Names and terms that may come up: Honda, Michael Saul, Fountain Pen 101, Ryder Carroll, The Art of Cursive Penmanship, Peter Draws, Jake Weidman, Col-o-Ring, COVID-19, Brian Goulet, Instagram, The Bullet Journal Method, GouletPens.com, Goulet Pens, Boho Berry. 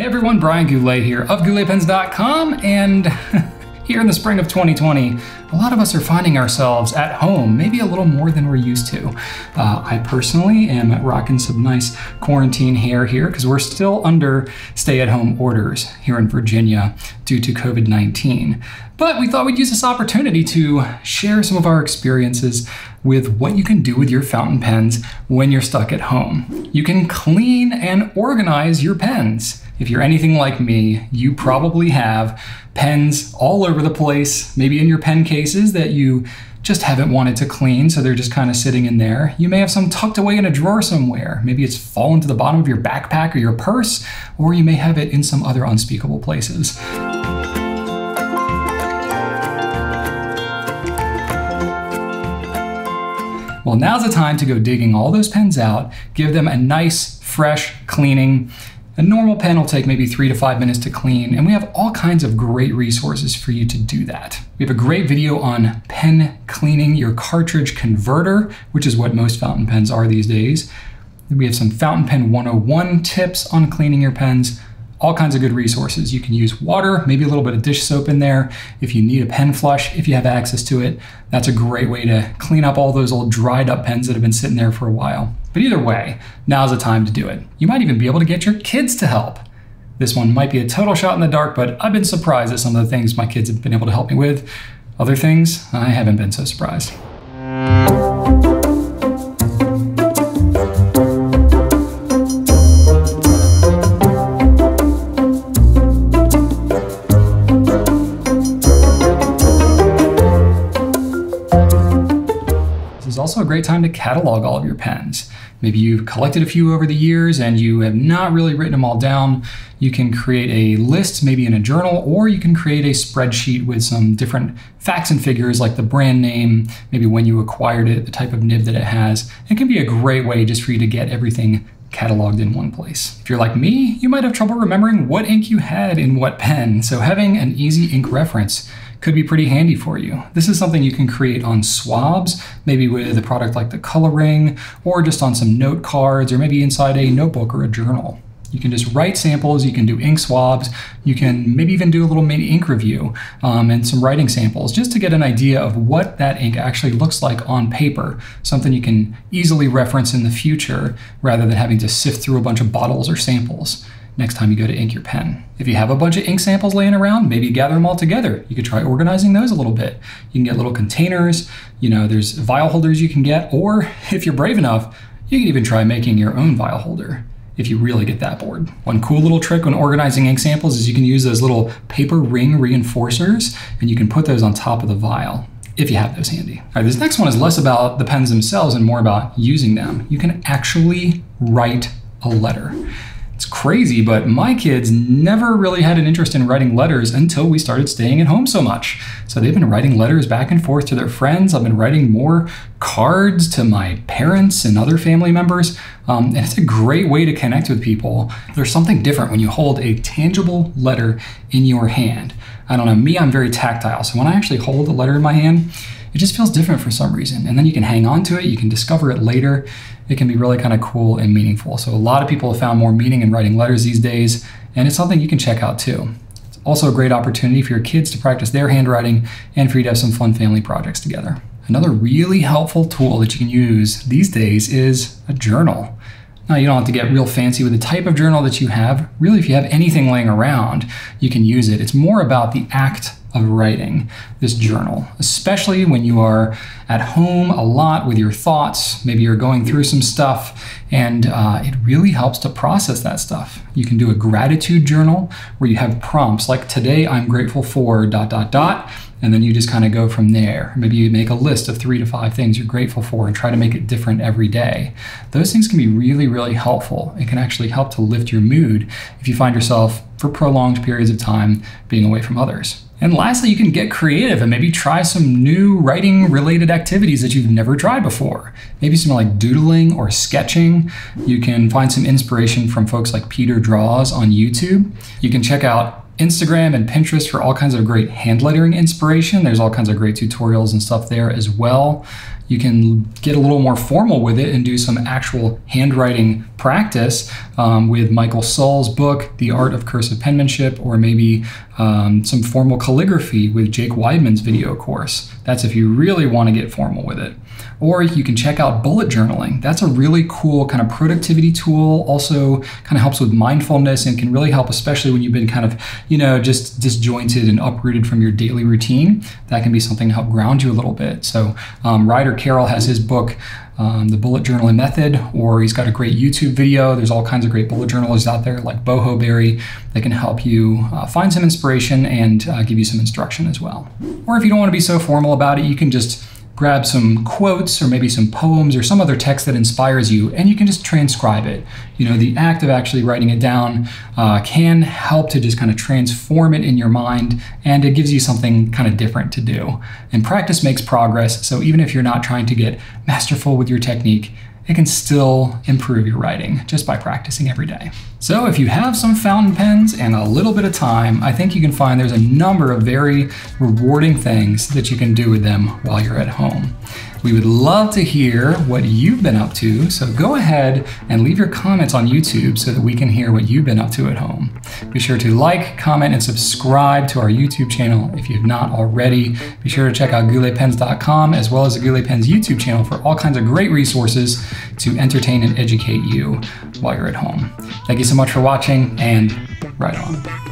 Hey everyone, Brian Goulet here of GouletPens.com, and here in the spring of 2020, a lot of us are finding ourselves at home, maybe a little more than we're used to. I personally am rocking some nice quarantine hair here because we're still under stay-at-home orders here in Virginia due to COVID-19. But we thought we'd use this opportunity to share some of our experiences with what you can do with your fountain pens when you're stuck at home. You can clean and organize your pens. If you're anything like me, you probably have pens all over the place, maybe in your pen cases that you just haven't wanted to clean, so they're just kind of sitting in there. You may have some tucked away in a drawer somewhere. Maybe it's fallen to the bottom of your backpack or your purse, or you may have it in some other unspeakable places. Well, now's the time to go digging all those pens out, give them a nice, fresh cleaning. A normal pen will take maybe 3 to 5 minutes to clean, and we have all kinds of great resources for you to do that. We have a great video on pen cleaning your cartridge converter, which is what most fountain pens are these days. We have some fountain pen 101 tips on cleaning your pens, all kinds of good resources. You can use water, maybe a little bit of dish soap in there. If you need a pen flush, if you have access to it, that's a great way to clean up all those old dried up pens that have been sitting there for a while. But either way, now's the time to do it. You might even be able to get your kids to help. This one might be a total shot in the dark, but I've been surprised at some of the things my kids have been able to help me with. Other things, I haven't been so surprised. Also a great time to catalog all of your pens. Maybe you've collected a few over the years and you have not really written them all down. You can create a list, maybe in a journal, or you can create a spreadsheet with some different facts and figures like the brand name, maybe when you acquired it, the type of nib that it has. It can be a great way just for you to get everything cataloged in one place. If you're like me, you might have trouble remembering what ink you had in what pen, so having an easy ink reference could be pretty handy for you. This is something you can create on swabs, maybe with a product like the Col-o-Ring, or just on some note cards, or maybe inside a notebook or a journal. You can just write samples, you can do ink swabs, you can maybe even do a little mini ink review and some writing samples just to get an idea of what that ink actually looks like on paper, something you can easily reference in the future rather than having to sift through a bunch of bottles or samples next time you go to ink your pen. If you have a bunch of ink samples laying around, maybe gather them all together. You could try organizing those a little bit. You can get little containers, there's vial holders you can get, or if you're brave enough, you can even try making your own vial holder if you really get that bored. One cool little trick when organizing ink samples is you can use those little paper ring reinforcers, and you can put those on top of the vial, if you have those handy. All right, this next one is less about the pens themselves and more about using them. You can actually write a letter. It's crazy, but my kids never really had an interest in writing letters until we started staying at home so much. So they've been writing letters back and forth to their friends. I've been writing more cards to my parents and other family members. And it's a great way to connect with people. There's something different when you hold a tangible letter in your hand. I don't know, me, I'm very tactile. So when I actually hold a letter in my hand, it just feels different for some reason. And then you can hang on to it, you can discover it later. It can be really kind of cool and meaningful. So a lot of people have found more meaning in writing letters these days, and it's something you can check out too. It's also a great opportunity for your kids to practice their handwriting and for you to have some fun family projects together. Another really helpful tool that you can use these days is a journal. Now, you don't have to get real fancy with the type of journal that you have. Really, if you have anything laying around, you can use it. It's more about the act of writing this journal, especially when you are at home a lot with your thoughts. Maybe you're going through some stuff, and it really helps to process that stuff. You can do a gratitude journal where you have prompts like, today I'm grateful for ... and then you just kind of go from there. Maybe you make a list of 3 to 5 things you're grateful for and try to make it different every day. Those things can be really, really helpful. It can actually help to lift your mood if you find yourself for prolonged periods of time being away from others. And lastly, you can get creative and maybe try some new writing related activities that you've never tried before. Maybe something like doodling or sketching. You can find some inspiration from folks like Peter Draws on YouTube. You can check out Instagram and Pinterest for all kinds of great hand lettering inspiration. There's all kinds of great tutorials and stuff there as well. you can get a little more formal with it and do some actual handwriting practice with Michael Saul's book, The Art of Cursive Penmanship, or maybe some formal calligraphy with Jake Weidman's video course. That's if you really want to get formal with it. Or you can check out bullet journaling. That's a really cool kind of productivity tool, also kind of helps with mindfulness and can really help, especially when you've been kind of, you know, just disjointed and uprooted from your daily routine. That can be something to help ground you a little bit. So Ryder Carroll has his book, The Bullet Journal Method, or he's got a great YouTube video. There's all kinds of great bullet journalers out there like Boho Berry that can help you find some inspiration and give you some instruction as well. Or if you don't want to be so formal about it, you can just grab some quotes or maybe some poems or some other text that inspires you, and you can just transcribe it. You know, the act of actually writing it down can help to just kind of transform it in your mind, and it gives you something kind of different to do. And practice makes progress, so even if you're not trying to get masterful with your technique, it can still improve your writing just by practicing every day. So if you have some fountain pens and a little bit of time, I think you can find there's a number of very rewarding things that you can do with them while you're at home. We would love to hear what you've been up to, so go ahead and leave your comments on YouTube so that we can hear what you've been up to at home. Be sure to like, comment, and subscribe to our YouTube channel if you've not already. Be sure to check out GouletPens.com as well as the Goulet Pens YouTube channel for all kinds of great resources to entertain and educate you while you're at home. Thank you so much for watching, and right on.